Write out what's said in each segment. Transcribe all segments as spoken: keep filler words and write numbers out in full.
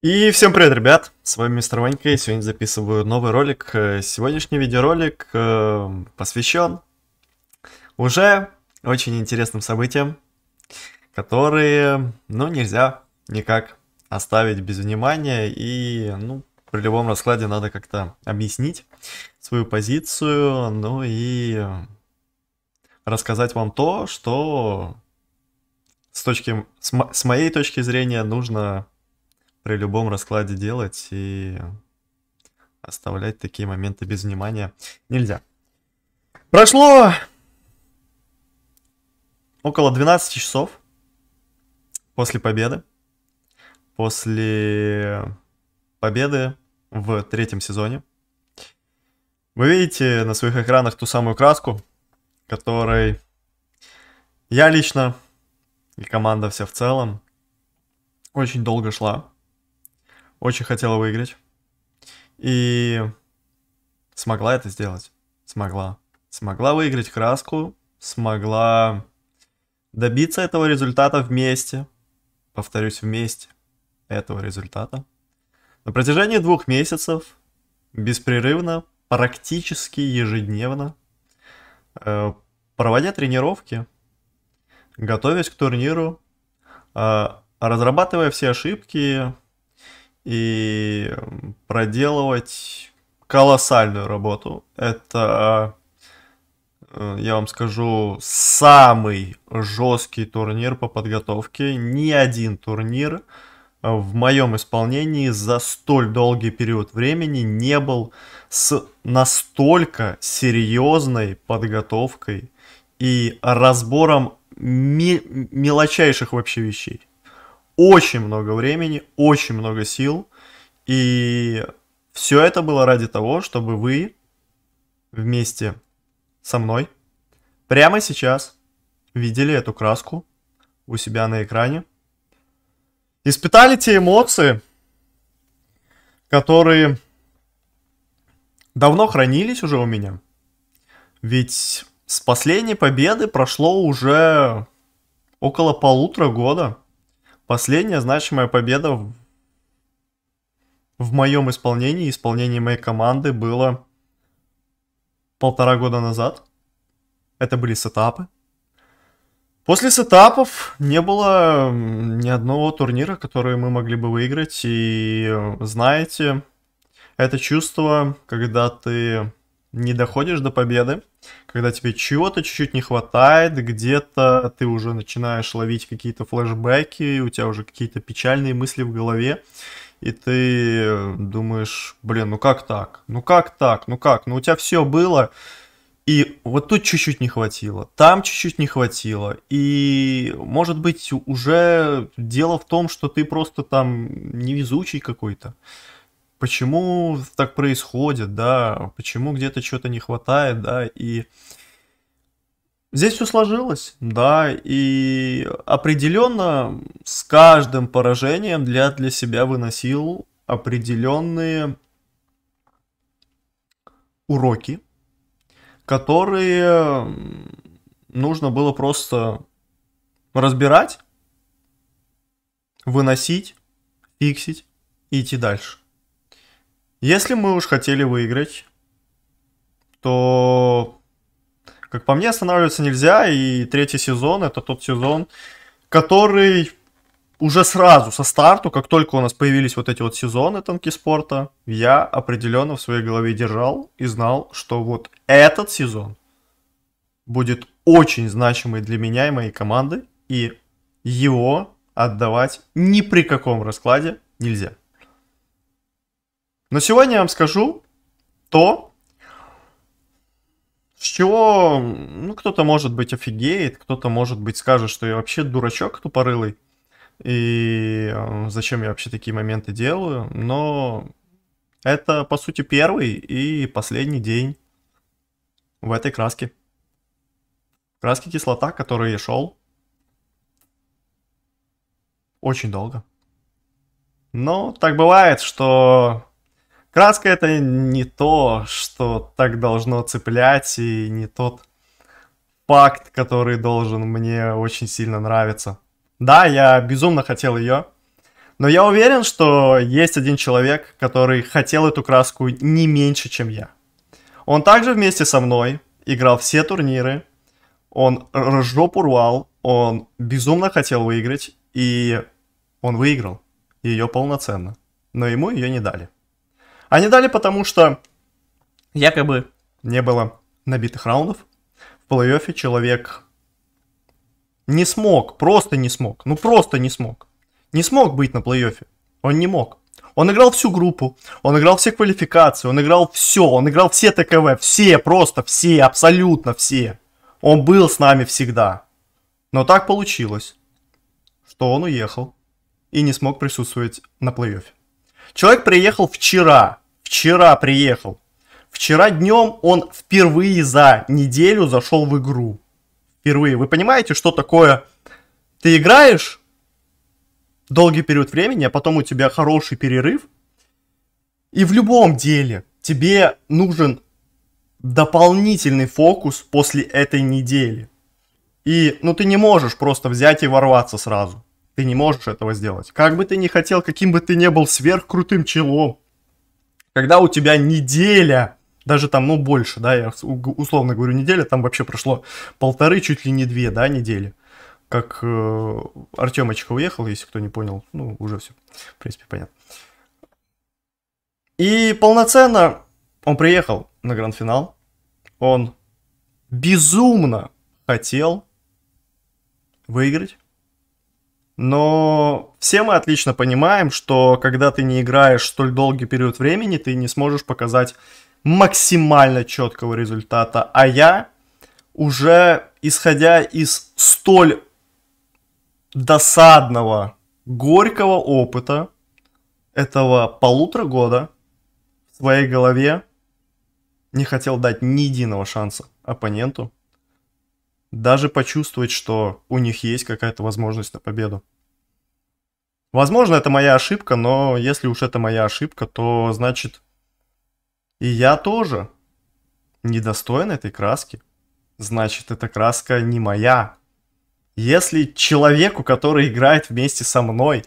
И всем привет, ребят! С вами Мистер Ванька, и сегодня записываю новый ролик. Сегодняшний видеоролик посвящен уже очень интересным событиям, которые, ну, нельзя никак оставить без внимания, и, ну, при любом раскладе надо как-то объяснить свою позицию, ну, и рассказать вам то, что с, точки, с, мо, с моей точки зрения нужно при любом раскладе делать, и оставлять такие моменты без внимания нельзя. Прошло около двенадцати часов после победы. После победы в третьем сезоне. Вы видите на своих экранах ту самую краску, которой я лично и команда вся в целом очень долго шла. Очень хотела выиграть. И смогла это сделать. Смогла. Смогла выиграть краску. Смогла добиться этого результата вместе. Повторюсь, вместе этого результата. На протяжении двух месяцев беспрерывно, практически ежедневно, проводя тренировки, готовясь к турниру, разрабатывая все ошибки, и проделывать колоссальную работу. Это, я вам скажу, самый жесткий турнир по подготовке. Ни один турнир в моем исполнении за столь долгий период времени не был с настолько серьезной подготовкой и разбором ми- мелочайших вообще вещей. Очень много времени, очень много сил, и все это было ради того, чтобы вы вместе со мной прямо сейчас видели эту краску у себя на экране, испытали те эмоции, которые давно хранились уже у меня, ведь с последней победы прошло уже около полутора года. Последняя значимая победа в, в моем исполнении, исполнении моей команды, было полтора года назад. Это были сетапы. После сетапов не было ни одного турнира, который мы могли бы выиграть. И знаете, это чувство, когда ты не доходишь до победы, когда тебе чего-то чуть-чуть не хватает, где-то ты уже начинаешь ловить какие-то флешбеки, у тебя уже какие-то печальные мысли в голове, и ты думаешь, блин, ну как так, ну как так, ну как, ну у тебя все было, и вот тут чуть-чуть не хватило, там чуть-чуть не хватило, и может быть уже дело в том, что ты просто там невезучий какой-то. Почему так происходит, да, почему где-то чего-то не хватает, да, и здесь все сложилось, да, и определенно с каждым поражением для, для себя выносил определенные уроки, которые нужно было просто разбирать, выносить, фиксить и идти дальше. Если мы уж хотели выиграть, то, как по мне, останавливаться нельзя. И третий сезон — это тот сезон, который уже сразу, со старту, как только у нас появились вот эти вот сезоны «Танки спорта», я определенно в своей голове держал и знал, что вот этот сезон будет очень значимый для меня и моей команды, и его отдавать ни при каком раскладе нельзя. Но сегодня я вам скажу то, с чего, ну, кто-то, может быть, офигеет, кто-то, может быть, скажет, что я вообще дурачок тупорылый, и зачем я вообще такие моменты делаю, но это, по сути, первый и последний день в этой краске. Краске кислота, который я шел очень долго. Но так бывает, что... краска — это не то, что так должно цеплять, и не тот факт, который должен мне очень сильно нравиться. Да, я безумно хотел ее, Но я уверен, что есть один человек, который хотел эту краску не меньше, чем я. Он также вместе со мной играл все турниры, он жопу рвал, он безумно хотел выиграть, и он выиграл ее полноценно. Но ему ее не дали. А не дали потому, что якобы не было набитых раундов. В плей-оффе человек не смог, просто не смог, ну просто не смог. Не смог быть на плей-оффе, он не мог. Он играл всю группу, он играл все квалификации, он играл все, он играл все ТКВ, все, просто все, абсолютно все. Он был с нами всегда. Но так получилось, что он уехал и не смог присутствовать на плей-оффе. Человек приехал вчера, вчера приехал. Вчера днем он впервые за неделю зашел в игру. Впервые. Вы понимаете, что такое? Ты играешь долгий период времени, а потом у тебя хороший перерыв. И в любом деле тебе нужен дополнительный фокус после этой недели. И, ну, ты не можешь просто взять и ворваться сразу. Ты не можешь этого сделать. Как бы ты ни хотел, каким бы ты ни был сверхкрутым челом. Когда у тебя неделя, даже там, ну, больше, да, я условно говорю неделя, там вообще прошло полторы, чуть ли не две, да, недели. Как э, Артёмочка уехал, если кто не понял, ну, уже все, в принципе, понятно. И полноценно он приехал на гранд-финал. Он безумно хотел выиграть. Но все мы отлично понимаем, что когда ты не играешь столь долгий период времени, ты не сможешь показать максимально четкого результата. А я уже, исходя из столь досадного, горького опыта этого полутора года, в своей голове не хотел дать ни единого шанса оппоненту. Даже почувствовать, что у них есть какая-то возможность на победу. Возможно, это моя ошибка, но если уж это моя ошибка, то значит и я тоже недостоин этой краски. Значит, эта краска не моя. Если человеку, который играет вместе со мной,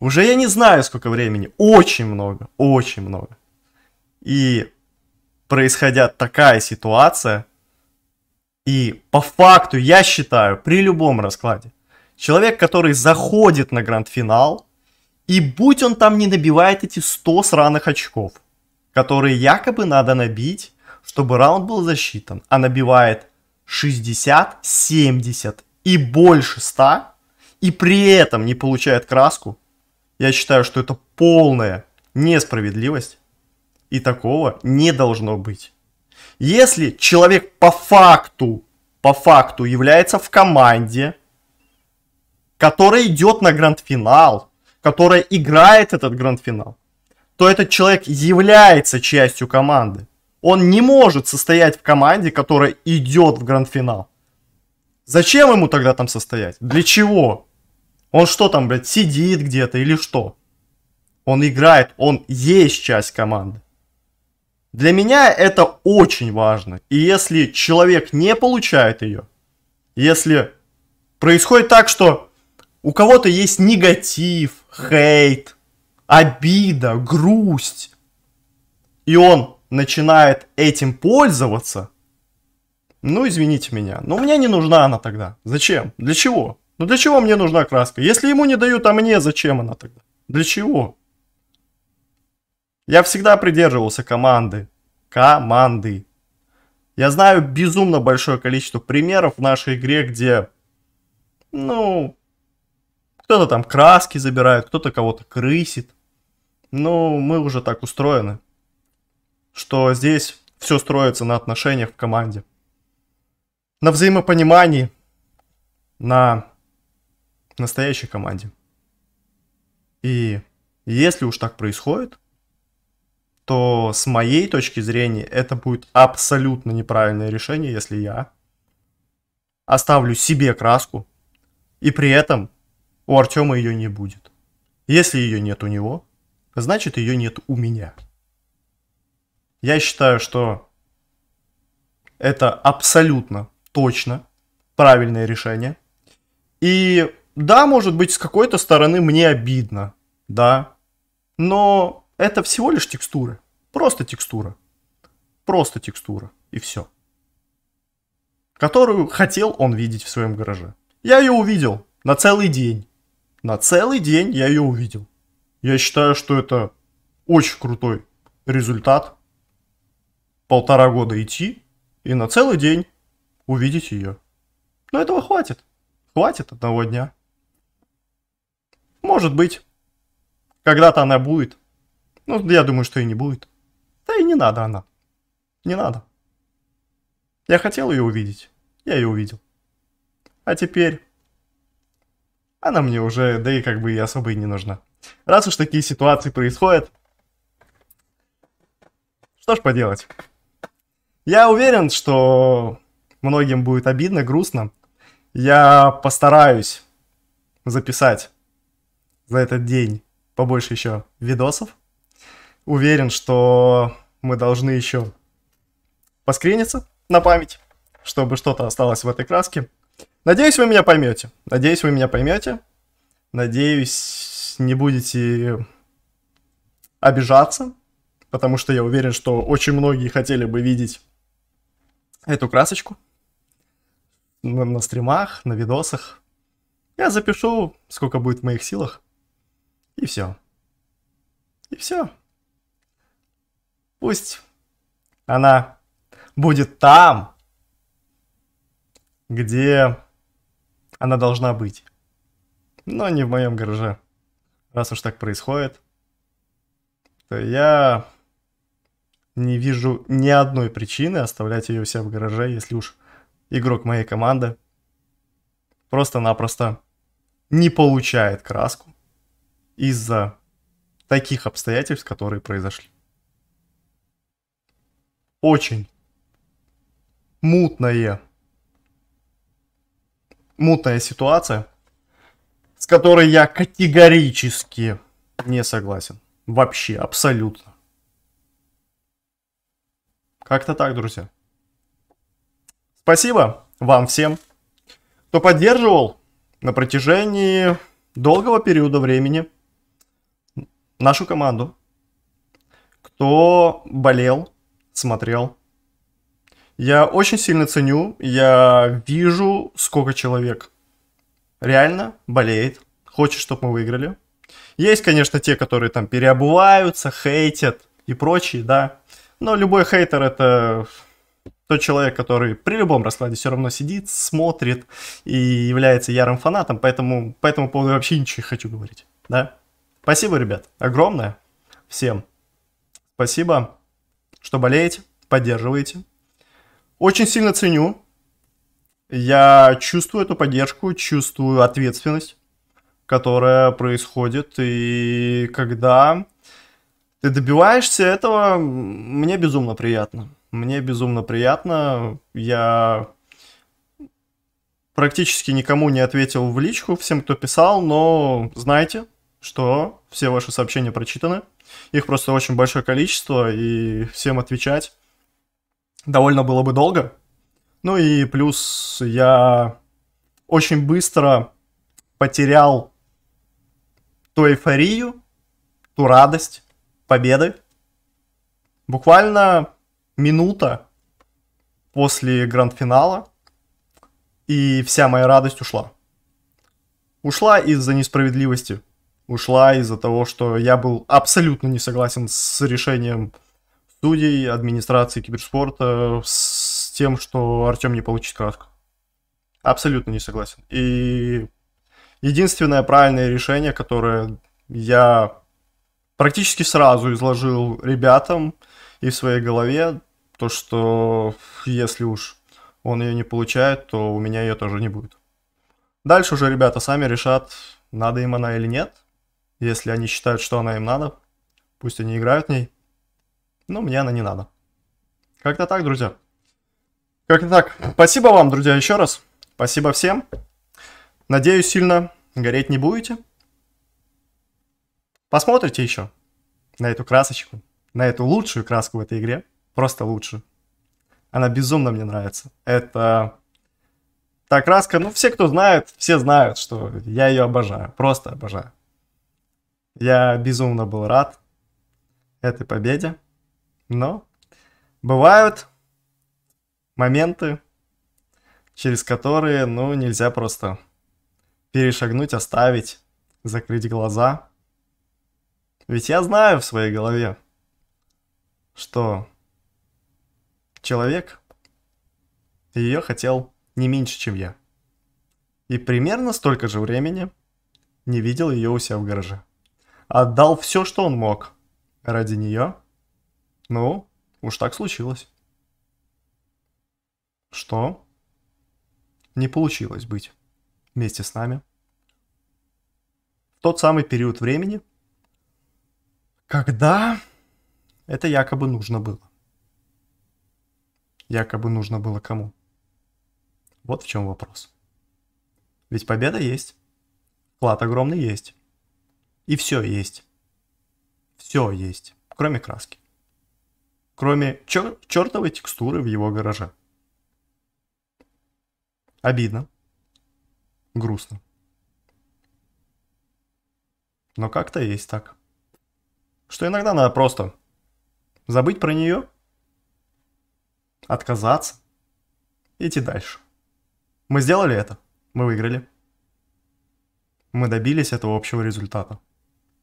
уже я не знаю сколько времени, очень много, очень много. И происходя такая ситуация... И по факту, я считаю, при любом раскладе, человек, который заходит на гранд-финал, и будь он там не набивает эти сто сраных очков, которые якобы надо набить, чтобы раунд был засчитан, а набивает шестьдесят, семьдесят и больше ста, и при этом не получает краску, я считаю, что это полная несправедливость, и такого не должно быть. Если человек по факту, по факту является в команде, которая идет на гранд-финал, которая играет этот гранд-финал, то этот человек является частью команды. Он не может состоять в команде, которая идет в гранд-финал. Зачем ему тогда там состоять? Для чего? Он что там, блядь, сидит где-то или что? Он играет, он есть часть команды. Для меня это очень важно. И если человек не получает ее, если происходит так, что у кого-то есть негатив, хейт, обида, грусть, и он начинает этим пользоваться, ну извините меня, но мне не нужна она тогда. Зачем? Для чего? Ну для чего мне нужна краска? Если ему не дают, а мне зачем она тогда? Для чего? Я всегда придерживался команды. Команды. Я знаю безумно большое количество примеров в нашей игре, где, ну, кто-то там краски забирает, кто-то кого-то крысит. Ну, мы уже так устроены, что здесь все строится на отношениях в команде. На взаимопонимании, на настоящей команде. И если уж так происходит, то с моей точки зрения это будет абсолютно неправильное решение, если я оставлю себе краску, и при этом у Артёма ее не будет. Если ее нет у него, значит ее нет у меня. Я считаю, что это абсолютно точно правильное решение. И да, может быть, с какой-то стороны мне обидно, да, но это всего лишь текстуры, просто текстура, просто текстура и все, которую хотел он видеть в своем гараже. Я ее увидел на целый день, на целый день я ее увидел. Я считаю, что это очень крутой результат. Полтора года идти и на целый день увидеть ее. Но этого хватит. Хватит одного дня. Может быть, когда-то она будет. Ну, я думаю, что и не будет. Да и не надо она. Не надо. Я хотел ее увидеть. Я ее увидел. А теперь она мне уже, да и как бы и особо и не нужна. Раз уж такие ситуации происходят, что ж поделать. Я уверен, что многим будет обидно, грустно. Я постараюсь записать за этот день побольше еще видосов. Уверен, что мы должны еще поскриниться на память, чтобы что-то осталось в этой краске. Надеюсь, вы меня поймете. Надеюсь, вы меня поймете. Надеюсь, не будете обижаться, потому что я уверен, что очень многие хотели бы видеть эту красочку на, на стримах, на видосах. Я запишу, сколько будет в моих силах, и все. И все. Пусть она будет там, где она должна быть, но не в моем гараже. Раз уж так происходит, то я не вижу ни одной причины оставлять ее у себя в гараже, если уж игрок моей команды просто-напросто не получает краску из-за таких обстоятельств, которые произошли. Очень мутная, мутная ситуация, с которой я категорически не согласен. Вообще, абсолютно. Как-то так, друзья. Спасибо вам всем, кто поддерживал на протяжении долгого периода времени нашу команду, кто болел, смотрел. Я очень сильно ценю, я вижу, сколько человек реально болеет, хочет, чтобы мы выиграли. Есть, конечно, те, которые там переобуваются, хейтят и прочие, да. Но любой хейтер — это тот человек, который при любом раскладе все равно сидит, смотрит и является ярым фанатом. Поэтому по этому поводу вообще ничего не хочу говорить, да. Спасибо, ребят, огромное всем. Спасибо, что болеете, поддерживаете. Очень сильно ценю. Я чувствую эту поддержку, чувствую ответственность, которая происходит, и когда ты добиваешься этого, мне безумно приятно. Мне безумно приятно. Я практически никому не ответил в личку, всем, кто писал, но знайте, что все ваши сообщения прочитаны. Их просто очень большое количество, и всем отвечать довольно было бы долго. Ну и плюс я очень быстро потерял ту эйфорию, ту радость победы. Буквально минута после гранд-финала, и вся моя радость ушла. Ушла из-за несправедливости, ушла из-за того, что я был абсолютно не согласен с решением судей, администрации киберспорта, с тем, что Артём не получит краску. Абсолютно не согласен. И единственное правильное решение, которое я практически сразу изложил ребятам и в своей голове, то, что если уж он ее не получает, то у меня ее тоже не будет. Дальше уже ребята сами решат, надо им она или нет. Если они считают, что она им надо, пусть они играют в ней. Но мне она не надо. Как-то так, друзья. Как-то так. Спасибо вам, друзья, еще раз. Спасибо всем. Надеюсь, сильно гореть не будете. Посмотрите еще на эту красочку, на эту лучшую краску в этой игре. Просто лучшую. Она безумно мне нравится. Это та краска, ну, все, кто знает, все знают, что я ее обожаю. Просто обожаю. Я безумно был рад этой победе, но бывают моменты, через которые, ну, нельзя просто перешагнуть, оставить, закрыть глаза. Ведь я знаю в своей голове, что человек ее хотел не меньше, чем я. И примерно столько же времени не видел ее у себя в гараже. Отдал все, что он мог ради нее. Ну, уж так случилось. Что не получилось быть вместе с нами. В тот самый период времени, когда это якобы нужно было. Якобы нужно было кому? Вот в чем вопрос. Ведь победа есть. Вклад огромный есть. И все есть. Все есть. Кроме краски. Кроме чер- чертовой текстуры в его гараже. Обидно. Грустно. Но как-то есть так. Что иногда надо просто забыть про нее, отказаться, идти дальше. Мы сделали это. Мы выиграли. Мы добились этого общего результата.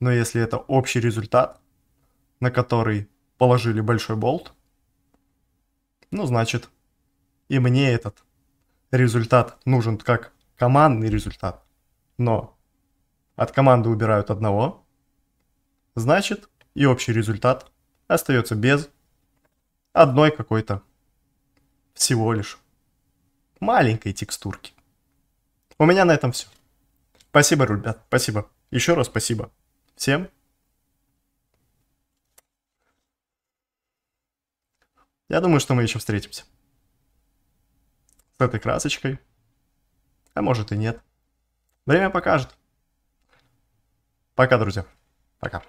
Но если это общий результат, на который положили большой болт, ну, значит, и мне этот результат нужен как командный результат. Но от команды убирают одного, значит, и общий результат остается без одной какой-то всего лишь маленькой текстурки. У меня на этом все. Спасибо, ребят, спасибо. Еще раз спасибо всем. Я думаю, что мы еще встретимся. С этой красочкой. А может и нет. Время покажет. Пока, друзья. Пока.